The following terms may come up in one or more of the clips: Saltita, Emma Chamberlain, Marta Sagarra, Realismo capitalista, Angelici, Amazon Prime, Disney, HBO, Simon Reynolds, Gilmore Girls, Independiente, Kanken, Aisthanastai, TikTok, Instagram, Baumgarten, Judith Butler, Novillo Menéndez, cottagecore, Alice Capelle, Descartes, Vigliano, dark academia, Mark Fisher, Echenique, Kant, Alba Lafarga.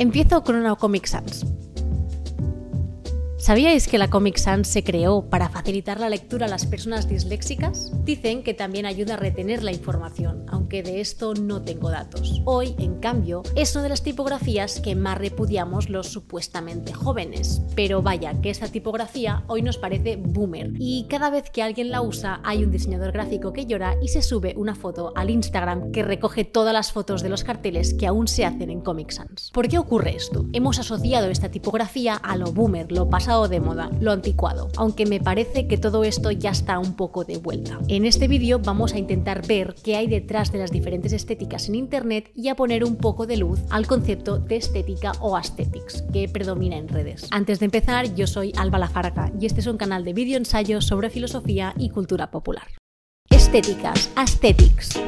Empiezo con una Comic Sans. ¿Sabíais que la Comic Sans se creó para facilitar la lectura a las personas disléxicas? Dicen que también ayuda a retener la información, aunque de esto no tengo datos. Hoy, en cambio, es una de las tipografías que más repudiamos los supuestamente jóvenes. Pero vaya, que esta tipografía hoy nos parece boomer. Y cada vez que alguien la usa, hay un diseñador gráfico que llora y se sube una foto al Instagram que recoge todas las fotos de los carteles que aún se hacen en Comic Sans. ¿Por qué ocurre esto? Hemos asociado esta tipografía a lo boomer, lo pasado de moda, lo anticuado, aunque me parece que todo esto ya está un poco de vuelta. En este vídeo vamos a intentar ver qué hay detrás de las diferentes estéticas en internet y a poner un poco de luz al concepto de estética o aesthetics que predomina en redes. Antes de empezar, yo soy Alba Lafarga y este es un canal de vídeo ensayos sobre filosofía y cultura popular. Estéticas, aesthetics.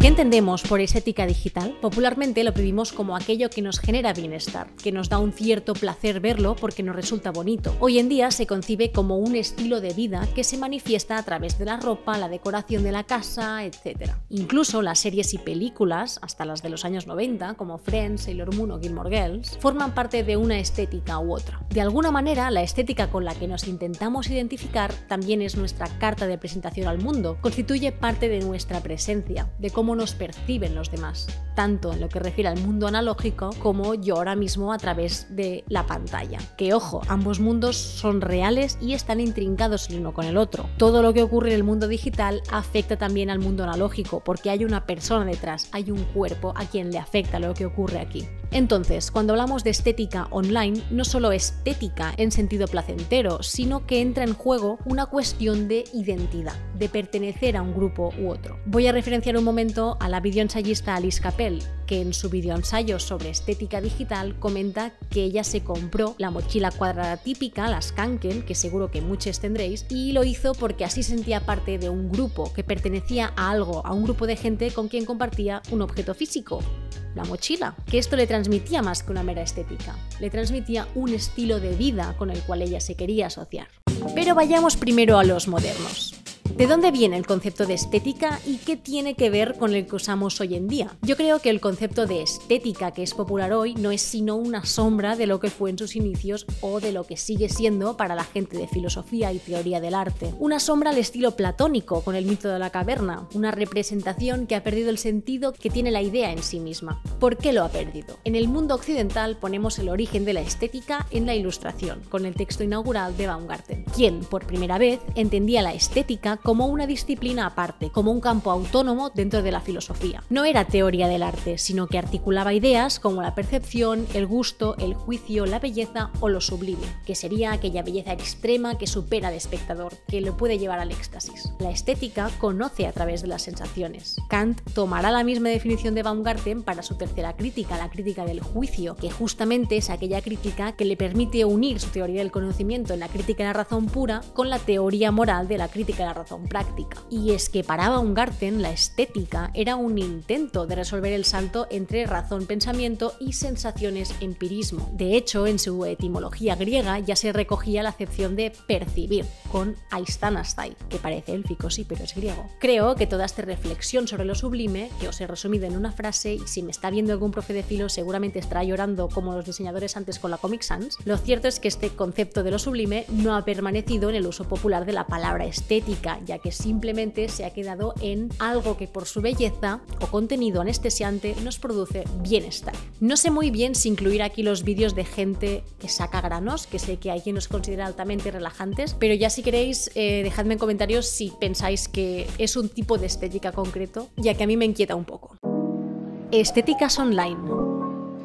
¿Qué entendemos por estética digital? Popularmente lo pedimos como aquello que nos genera bienestar, que nos da un cierto placer verlo porque nos resulta bonito. Hoy en día se concibe como un estilo de vida que se manifiesta a través de la ropa, la decoración de la casa, etc. Incluso las series y películas, hasta las de los años 90, como Friends, Sailor Moon o Gilmore Girls, forman parte de una estética u otra. De alguna manera, la estética con la que nos intentamos identificar también es nuestra carta de presentación al mundo, constituye parte de nuestra presencia, de cómo nos perciben los demás, tanto en lo que refiere al mundo analógico como yo ahora mismo a través de la pantalla. Que ojo, ambos mundos son reales y están intrincados el uno con el otro. Todo lo que ocurre en el mundo digital afecta también al mundo analógico porque hay una persona detrás, hay un cuerpo a quien le afecta lo que ocurre aquí. Entonces, cuando hablamos de estética online, no solo estética en sentido placentero, sino que entra en juego una cuestión de identidad, de pertenecer a un grupo u otro. Voy a referenciar un momento a la videoensayista Alice Capelle, que en su videoensayo sobre estética digital comenta que ella se compró la mochila cuadrada típica, las Kanken, que seguro que muchos tendréis, y lo hizo porque así sentía parte de un grupo, que pertenecía a algo, a un grupo de gente con quien compartía un objeto físico, la mochila. Que esto le transmitía más que una mera estética, le transmitía un estilo de vida con el cual ella se quería asociar. Pero vayamos primero a los modernos. ¿De dónde viene el concepto de estética y qué tiene que ver con el que usamos hoy en día? Yo creo que el concepto de estética que es popular hoy no es sino una sombra de lo que fue en sus inicios o de lo que sigue siendo para la gente de filosofía y teoría del arte. Una sombra al estilo platónico con el mito de la caverna, una representación que ha perdido el sentido que tiene la idea en sí misma. ¿Por qué lo ha perdido? En el mundo occidental ponemos el origen de la estética en la ilustración, con el texto inaugural de Baumgarten, quien por primera vez entendía la estética como una disciplina aparte, como un campo autónomo dentro de la filosofía. No era teoría del arte, sino que articulaba ideas como la percepción, el gusto, el juicio, la belleza o lo sublime, que sería aquella belleza extrema que supera al espectador, que lo puede llevar al éxtasis. La estética conoce a través de las sensaciones. Kant tomará la misma definición de Baumgarten para su tercera crítica, la crítica del juicio, que justamente es aquella crítica que le permite unir su teoría del conocimiento en la crítica de la razón pura con la teoría moral de la crítica de la razón práctica. Y es que para Baumgarten la estética era un intento de resolver el salto entre razón-pensamiento y sensaciones-empirismo. De hecho, en su etimología griega ya se recogía la acepción de percibir, con Aisthanastai, que parece élfico, sí, pero es griego. Creo que toda esta reflexión sobre lo sublime, que os he resumido en una frase, y si me está viendo algún profe de filo seguramente estará llorando como los diseñadores antes con la Comic Sans, lo cierto es que este concepto de lo sublime no ha permanecido en el uso popular de la palabra estética, ya que simplemente se ha quedado en algo que por su belleza o contenido anestesiante nos produce bienestar. No sé muy bien si incluir aquí los vídeos de gente que saca granos, que sé que hay quien los considera altamente relajantes, pero ya si queréis dejadme en comentarios si pensáis que es un tipo de estética concreto, ya que a mí me inquieta un poco. Estéticas online.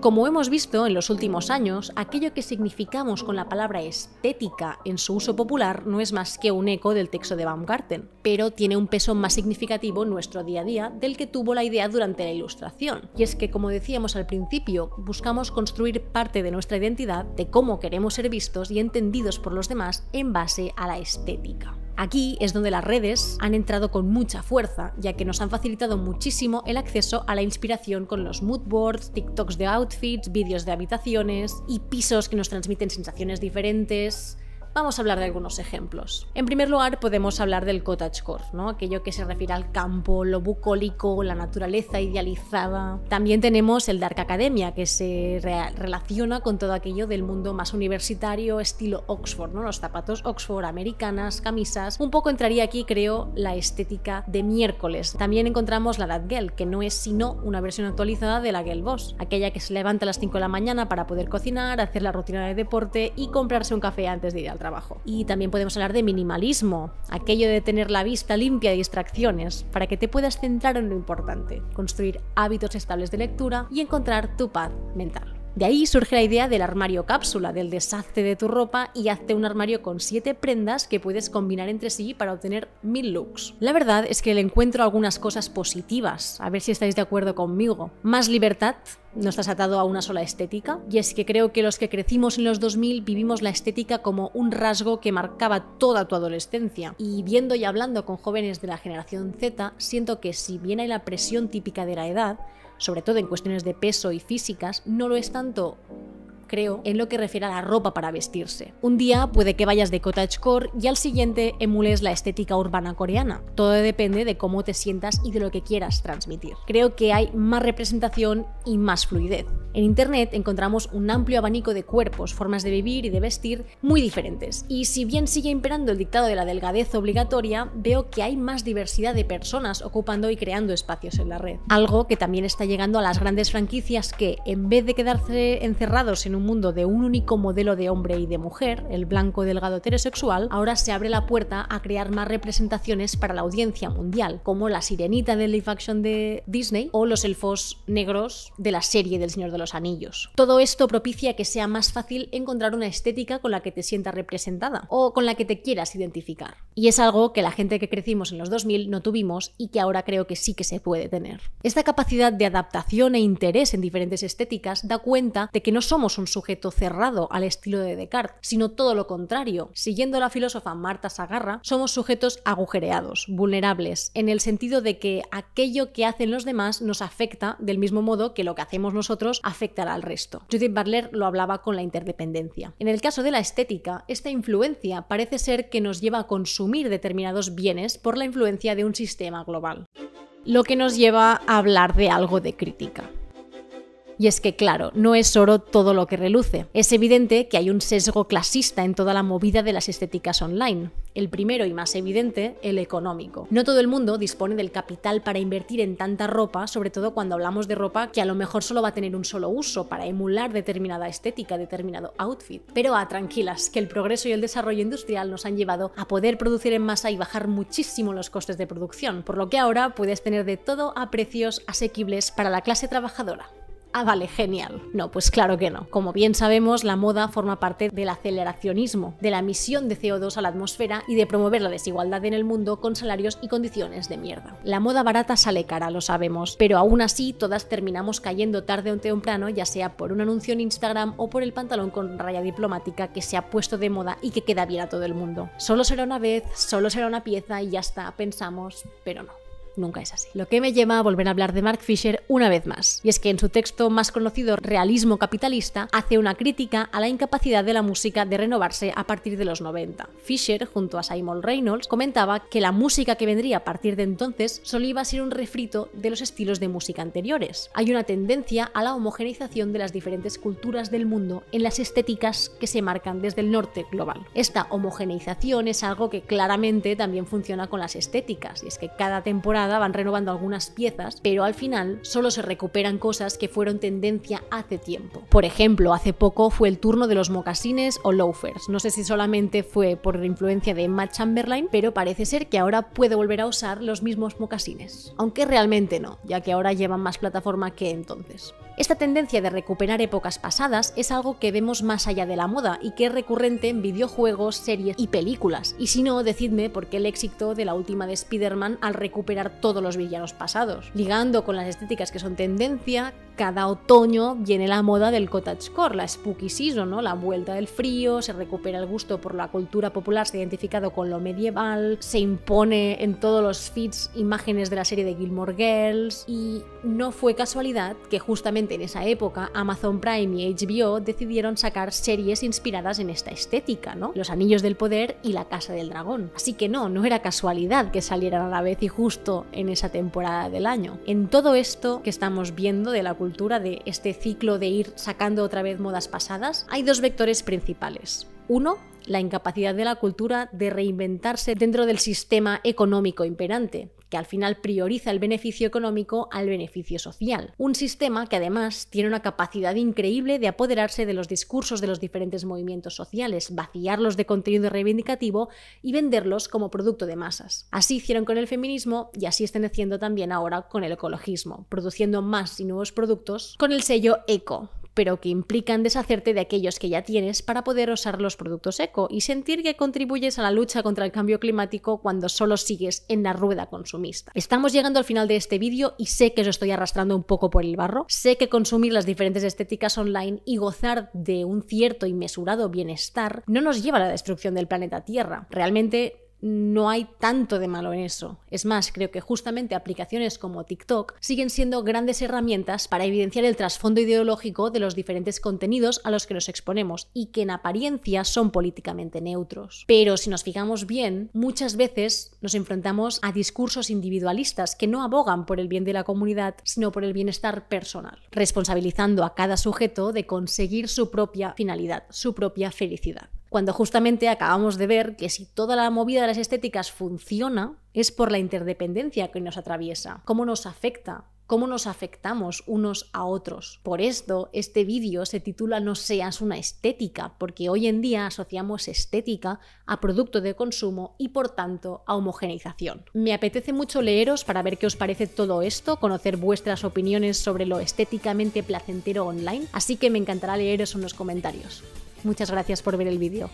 Como hemos visto en los últimos años, aquello que significamos con la palabra estética en su uso popular no es más que un eco del texto de Baumgarten, pero tiene un peso más significativo en nuestro día a día del que tuvo la idea durante la ilustración. Y es que, como decíamos al principio, buscamos construir parte de nuestra identidad, de cómo queremos ser vistos y entendidos por los demás en base a la estética. Aquí es donde las redes han entrado con mucha fuerza, ya que nos han facilitado muchísimo el acceso a la inspiración con los mood boards, TikToks de outfits, vídeos de habitaciones y pisos que nos transmiten sensaciones diferentes, Vamos a hablar de algunos ejemplos. En primer lugar, podemos hablar del cottagecore, ¿no? Aquello que se refiere al campo, lo bucólico, la naturaleza idealizada. También tenemos el dark academia, que se relaciona con todo aquello del mundo más universitario, estilo Oxford, ¿no? Los zapatos Oxford, americanas, camisas. Un poco entraría aquí, creo, la estética de miércoles. También encontramos la Datgirl, que no es sino una versión actualizada de la Girl Boss, aquella que se levanta a las 5 de la mañana para poder cocinar, hacer la rutina de deporte y comprarse un café antes de ir al trabajo. Y también podemos hablar de minimalismo, aquello de tener la vista limpia de distracciones para que te puedas centrar en lo importante, construir hábitos estables de lectura y encontrar tu paz mental. De ahí surge la idea del armario cápsula, del deshazte de tu ropa y hazte un armario con 7 prendas que puedes combinar entre sí para obtener 1000 looks. La verdad es que le encuentro algunas cosas positivas, a ver si estáis de acuerdo conmigo. Más libertad, no estás atado a una sola estética, y es que creo que los que crecimos en los 2000 vivimos la estética como un rasgo que marcaba toda tu adolescencia, y viendo y hablando con jóvenes de la generación Z, siento que si bien hay la presión típica de la edad, sobre todo en cuestiones de peso y físicas, no lo es tanto, creo, en lo que refiere a la ropa para vestirse. Un día puede que vayas de cottagecore y al siguiente emules la estética urbana coreana. Todo depende de cómo te sientas y de lo que quieras transmitir. Creo que hay más representación y más fluidez. En internet encontramos un amplio abanico de cuerpos, formas de vivir y de vestir muy diferentes. Y si bien sigue imperando el dictado de la delgadez obligatoria, veo que hay más diversidad de personas ocupando y creando espacios en la red. Algo que también está llegando a las grandes franquicias que, en vez de quedarse encerrados en un mundo de un único modelo de hombre y de mujer, el blanco delgado heterosexual, ahora se abre la puerta a crear más representaciones para la audiencia mundial, como la sirenita del live action de Disney o los elfos negros de la serie del Señor de los Anillos. Todo esto propicia que sea más fácil encontrar una estética con la que te sientas representada o con la que te quieras identificar. Y es algo que la gente que crecimos en los 2000 no tuvimos y que ahora creo que sí que se puede tener. Esta capacidad de adaptación e interés en diferentes estéticas da cuenta de que no somos un sujeto cerrado al estilo de Descartes, sino todo lo contrario. Siguiendo a la filósofa Marta Sagarra, somos sujetos agujereados, vulnerables, en el sentido de que aquello que hacen los demás nos afecta del mismo modo que lo que hacemos nosotros afectará al resto. Judith Butler lo hablaba con la interdependencia. En el caso de la estética, esta influencia parece ser que nos lleva a consumir determinados bienes por la influencia de un sistema global. Lo que nos lleva a hablar de algo de crítica. Y es que, claro, no es oro todo lo que reluce. Es evidente que hay un sesgo clasista en toda la movida de las estéticas online. El primero y más evidente, el económico. No todo el mundo dispone del capital para invertir en tanta ropa, sobre todo cuando hablamos de ropa que a lo mejor solo va a tener un solo uso para emular determinada estética, determinado outfit. Pero tranquilas, que el progreso y el desarrollo industrial nos han llevado a poder producir en masa y bajar muchísimo los costes de producción, por lo que ahora puedes tener de todo a precios asequibles para la clase trabajadora. Ah, vale, genial. No, pues claro que no. Como bien sabemos, la moda forma parte del aceleracionismo, de la emisión de CO2 a la atmósfera y de promover la desigualdad en el mundo con salarios y condiciones de mierda. La moda barata sale cara, lo sabemos, pero aún así todas terminamos cayendo tarde o temprano, ya sea por un anuncio en Instagram o por el pantalón con raya diplomática que se ha puesto de moda y que queda bien a todo el mundo. Solo será una vez, solo será una pieza y ya está, pensamos, pero no. Nunca es así. Lo que me lleva a volver a hablar de Mark Fisher una vez más. Y es que en su texto más conocido, Realismo Capitalista, hace una crítica a la incapacidad de la música de renovarse a partir de los 90. Fisher, junto a Simon Reynolds, comentaba que la música que vendría a partir de entonces solo iba a ser un refrito de los estilos de música anteriores. Hay una tendencia a la homogeneización de las diferentes culturas del mundo en las estéticas que se marcan desde el norte global. Esta homogeneización es algo que claramente también funciona con las estéticas, y es que cada temporada van renovando algunas piezas, pero al final solo se recuperan cosas que fueron tendencia hace tiempo. Por ejemplo, hace poco fue el turno de los mocasines o loafers. No sé si solamente fue por la influencia de Emma Chamberlain, pero parece ser que ahora puede volver a usar los mismos mocasines. Aunque realmente no, ya que ahora llevan más plataforma que entonces. Esta tendencia de recuperar épocas pasadas es algo que vemos más allá de la moda y que es recurrente en videojuegos, series y películas. Y si no, decidme por qué el éxito de la última de Spider-Man al recuperar todos los villanos pasados. Ligando con las estéticas que son tendencia, cada otoño viene la moda del cottagecore, la spooky season, ¿no? La vuelta del frío, se recupera el gusto por la cultura popular, se ha identificado con lo medieval, se impone en todos los feeds imágenes de la serie de Gilmore Girls, y no fue casualidad que justamente Posteriormente, en esa época, Amazon Prime y HBO decidieron sacar series inspiradas en esta estética, ¿no? Los Anillos del Poder y La Casa del Dragón. Así que no era casualidad que salieran a la vez y justo en esa temporada del año. En todo esto que estamos viendo de la cultura, de este ciclo de ir sacando otra vez modas pasadas, hay dos vectores principales. Uno, la incapacidad de la cultura de reinventarse dentro del sistema económico imperante, que al final prioriza el beneficio económico al beneficio social. Un sistema que además tiene una capacidad increíble de apoderarse de los discursos de los diferentes movimientos sociales, vaciarlos de contenido reivindicativo y venderlos como producto de masas. Así hicieron con el feminismo y así están haciendo también ahora con el ecologismo, produciendo más y nuevos productos con el sello eco, pero que implican deshacerte de aquellos que ya tienes para poder usar los productos eco y sentir que contribuyes a la lucha contra el cambio climático cuando solo sigues en la rueda consumista. Estamos llegando al final de este vídeo y sé que os estoy arrastrando un poco por el barro. Sé que consumir las diferentes estéticas online y gozar de un cierto y mesurado bienestar no nos lleva a la destrucción del planeta Tierra. Realmente no hay tanto de malo en eso. Es más, creo que justamente aplicaciones como TikTok siguen siendo grandes herramientas para evidenciar el trasfondo ideológico de los diferentes contenidos a los que nos exponemos y que en apariencia son políticamente neutros. Pero si nos fijamos bien, muchas veces nos enfrentamos a discursos individualistas que no abogan por el bien de la comunidad, sino por el bienestar personal, responsabilizando a cada sujeto de conseguir su propia finalidad, su propia felicidad. Cuando justamente acabamos de ver que si toda la movida de las estéticas funciona, es por la interdependencia que nos atraviesa, cómo nos afecta, cómo nos afectamos unos a otros. Por esto, este vídeo se titula No seas una estética, porque hoy en día asociamos estética a producto de consumo y, por tanto, a homogeneización. Me apetece mucho leeros para ver qué os parece todo esto, conocer vuestras opiniones sobre lo estéticamente placentero online, así que me encantará leeros en los comentarios. Muchas gracias por ver el vídeo.